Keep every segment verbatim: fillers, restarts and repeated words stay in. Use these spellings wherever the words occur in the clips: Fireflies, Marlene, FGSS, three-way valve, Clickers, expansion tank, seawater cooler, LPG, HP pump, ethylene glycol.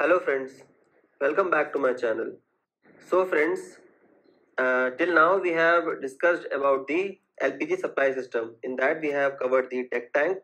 Hello friends, welcome back to my channel. So friends, uh, till now we have discussed about the L P G supply system. In that we have covered the tech tank,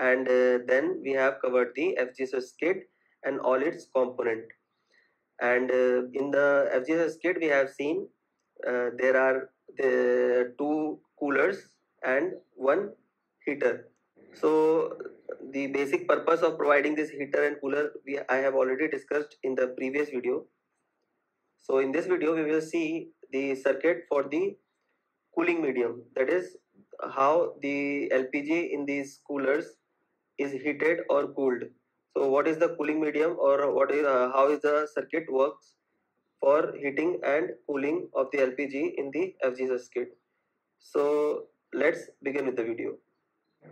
and uh, then we have covered the F G S S kit and all its component. And uh, in the F G S S kit we have seen uh, there are the two coolers and one heater. So the basic purpose of providing this heater and cooler we, I have already discussed in the previous video. So in this video we will see the circuit for the cooling medium, that is how the L P G in these coolers is heated or cooled. So what is the cooling medium, or what is uh, how is the circuit works for heating and cooling of the L P G in the F G S S kit. So let's begin with the video.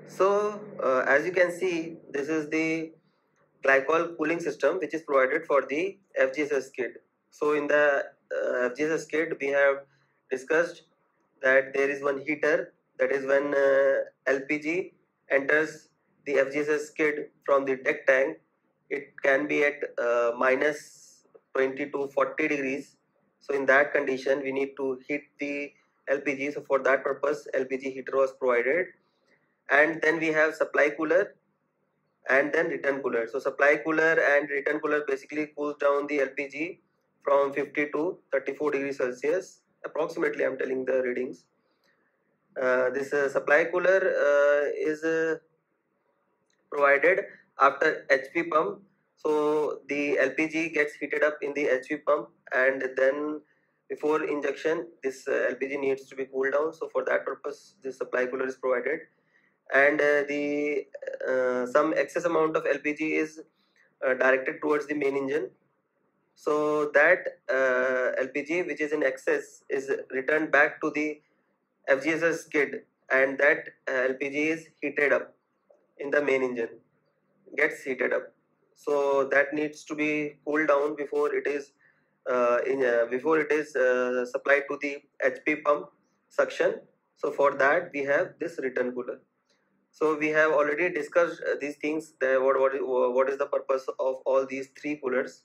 So uh, as you can see, this is the glycol cooling system which is provided for the F G S S kit. So in the uh, F G S S kit we have discussed that there is one heater, that is when uh, L P G enters the F G S S kit from the tech tank. It can be at uh, minus twenty to forty degrees. So in that condition we need to heat the L P G. So for that purpose L P G heater was provided. And then we have supply cooler and then return cooler. So supply cooler and return cooler basically cools down the L P G from fifty to thirty-four degrees Celsius. Approximately I'm telling the readings. Uh, this uh, supply cooler uh, is uh, provided after H P pump. So the L P G gets heated up in the H P pump, and then before injection this uh, L P G needs to be cooled down. So for that purpose the supply cooler is provided. And uh, the uh, some excess amount of L P G is uh, directed towards the main engine, so that uh, L P G which is in excess is returned back to the F G S S kit, and that uh, L P G is heated up in the main engine, gets heated up. So that needs to be cooled down before it is uh, in uh, before it is uh, supplied to the H P pump suction. So for that we have this return cooler. So we have already discussed uh, these things, the, what, what, what is the purpose of all these three coolers.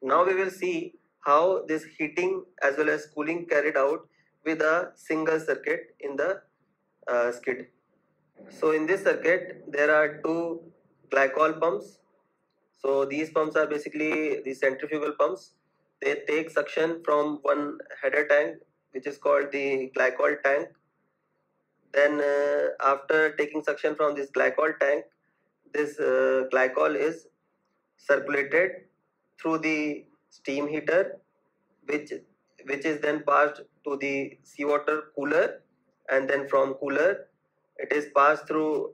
Now we will see how this heating as well as cooling carried out with a single circuit in the uh, skid. So in this circuit there are two glycol pumps. So these pumps are basically the centrifugal pumps. They take suction from one header tank which is called the glycol tank. Then uh, after taking suction from this glycol tank, this uh, glycol is circulated through the steam heater, which which is then passed to the seawater cooler, and then from cooler it is passed through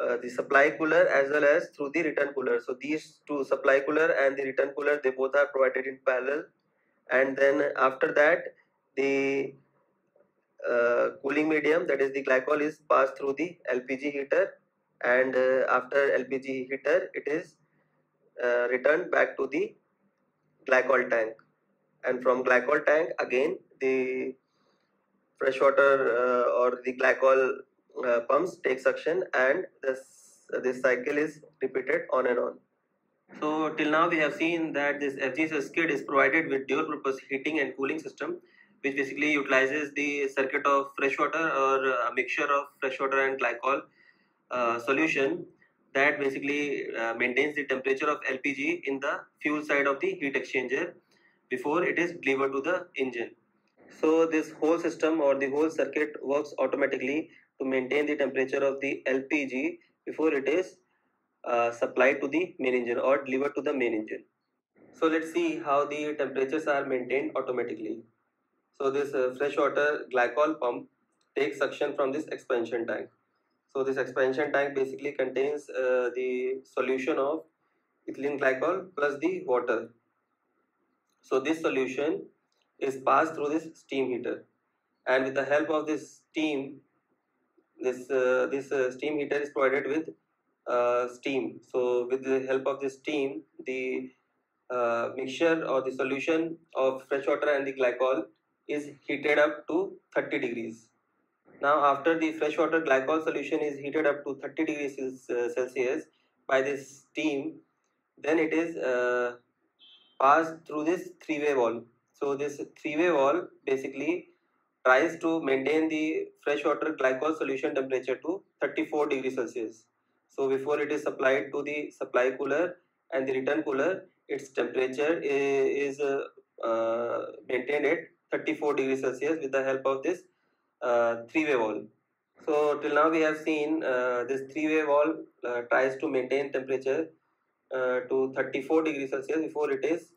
uh, the supply cooler as well as through the return cooler. So these two, supply cooler and the return cooler, they both are provided in parallel, and then after that the Uh, cooling medium, that is the glycol, is passed through the L P G heater, and uh, after L P G heater it is uh, returned back to the glycol tank, and from glycol tank again the freshwater uh, or the glycol uh, pumps take suction, and this uh, this cycle is repeated on and on. So till now we have seen that this F G S S kit is provided with dual purpose heating and cooling system, which basically utilizes the circuit of freshwater or a mixture of freshwater and glycol uh, solution that basically uh, maintains the temperature of L P G in the fuel side of the heat exchanger before it is delivered to the engine. So this whole system or the whole circuit works automatically to maintain the temperature of the L P G before it is uh, supplied to the main engine or delivered to the main engine. So let's see how the temperatures are maintained automatically. So this uh, freshwater glycol pump takes suction from this expansion tank. So this expansion tank basically contains uh, the solution of ethylene glycol plus the water. So this solution is passed through this steam heater, and with the help of this steam, this uh, this uh, steam heater is provided with uh, steam. So with the help of this steam, the uh, mixture or the solution of freshwater and the glycol is heated up to thirty degrees. Now after the freshwater glycol solution is heated up to thirty degrees Celsius by this steam, then it is uh, pass through this three-way valve. So this three-way valve basically tries to maintain the freshwater glycol solution temperature to thirty-four degrees Celsius. So before it is supplied to the supply cooler and the return cooler, its temperature is uh, uh, maintained at thirty-four degrees Celsius with the help of this uh, three-way valve. So till now we have seen uh, this three-way valve uh, tries to maintain temperature uh, to thirty-four degrees Celsius before it is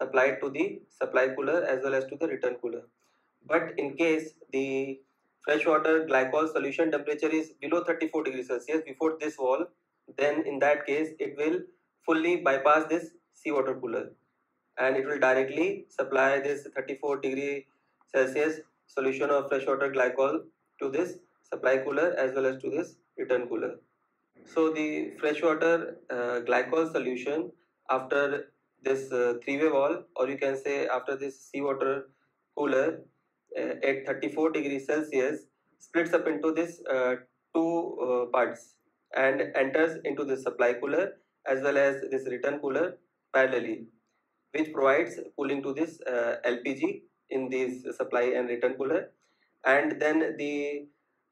supplied to the supply cooler as well as to the return cooler. But in case the freshwater glycol solution temperature is below thirty-four degrees Celsius before this valve, then in that case it will fully bypass this seawater cooler and it will directly supply this thirty-four degree Celsius solution of freshwater glycol to this supply cooler as well as to this return cooler. So the freshwater uh, glycol solution after this uh, three-way valve, or you can say after this seawater cooler uh, at thirty-four degrees Celsius, splits up into this uh, two uh, parts and enters into the supply cooler as well as this return cooler parallelly, which provides cooling to this uh, L P G in these supply and return cooler. And then the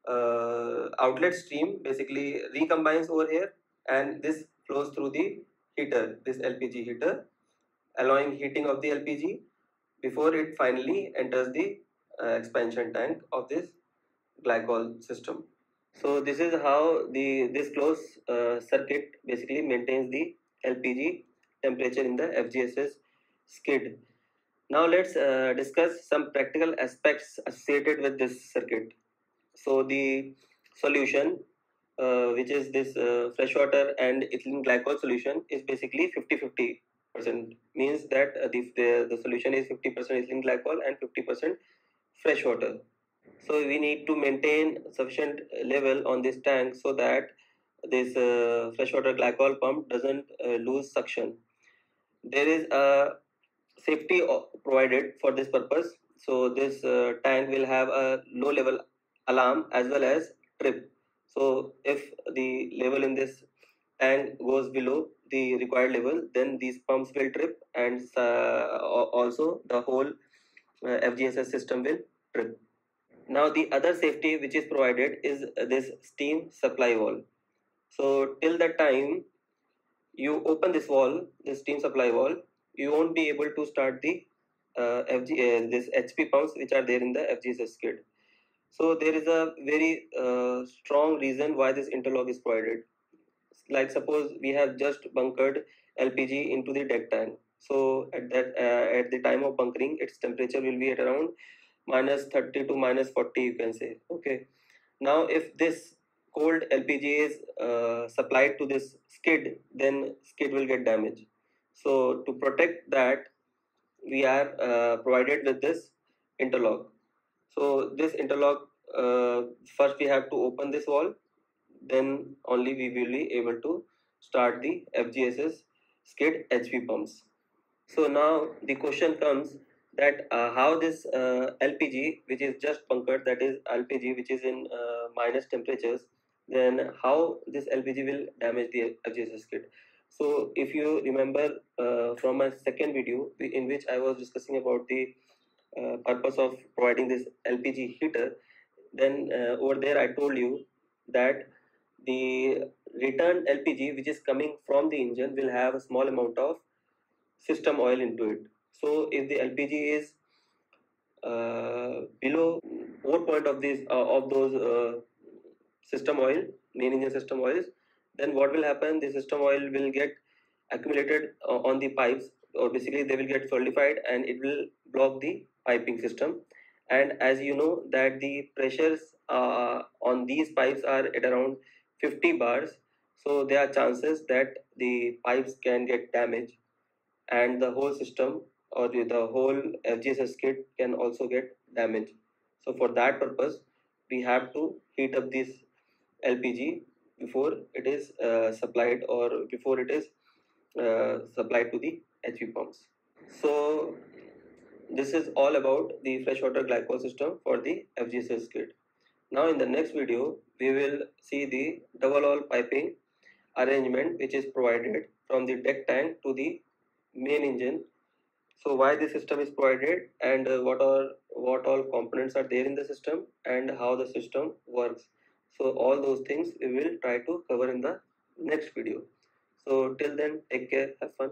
uh, outlet stream basically recombines over here, and this flows through the heater, this L P G heater, allowing heating of the L P G before it finally enters the uh, expansion tank of this glycol system. So this is how the this closed uh, circuit basically maintains the L P G temperature in the F G S S skid. Now let's uh, discuss some practical aspects associated with this circuit. So the solution, uh, which is this uh, freshwater and ethylene glycol solution, is basically fifty fifty percent. Means that uh, the, the, the solution is fifty percent ethylene glycol and fifty percent freshwater. So we need to maintain sufficient level on this tank so that this uh, freshwater glycol pump doesn't uh, lose suction. There is a safety provided for this purpose. So this uh, tank will have a low level alarm as well as trip. So if the level in this tank goes below the required level, then these pumps will trip, and uh, also the whole uh, F G S S system will trip. Now the other safety which is provided is this steam supply valve. So till the time you open this valve, the steam supply valve, you won't be able to start the uh, F G, uh, this H P pumps which are there in the F G S S skid. So there is a very uh, strong reason why this interlock is provided. Like suppose we have just bunkered L P G into the deck tank. So at that uh, at the time of bunkering, its temperature will be at around minus thirty to minus forty, you can say. Okay. Now if this cold L P G is uh, supplied to this skid, then skid will get damaged. So to protect that, we are uh, provided with this interlock. So this interlock, uh, first we have to open this valve, then only we will be able to start the F G S S skid H P pumps. So now the question comes that uh, how this uh, L P G, which is just bunkered, that is L P G which is in uh, minus temperatures, then how this L P G will damage the F G S S skid. So if you remember uh, from my second video in which I was discussing about the uh, purpose of providing this L P G heater, then uh, over there I told you that the return L P G which is coming from the engine will have a small amount of system oil into it. So if the L P G is uh, below four point of these uh, of those uh, system oil, main engine system oils, then what will happen? The system oil will get accumulated uh, on the pipes, or basically they will get solidified and it will block the piping system. And as you know that the pressures uh, on these pipes are at around fifty bars. So there are chances that the pipes can get damaged and the whole system or the, the whole F G S S skid can also get damaged. So for that purpose, we have to heat up this L P G before it is uh, supplied or before it is uh, supplied to the H P pumps. So this is all about the freshwater glycol system for the F G S S skid. Now in the next video, we will see the double wall piping arrangement which is provided from the deck tank to the main engine So why this system is provided, and uh, what are what all components are there in the system, and how the system works. So all those things we will try to cover in the next video. So till then, take care, have fun.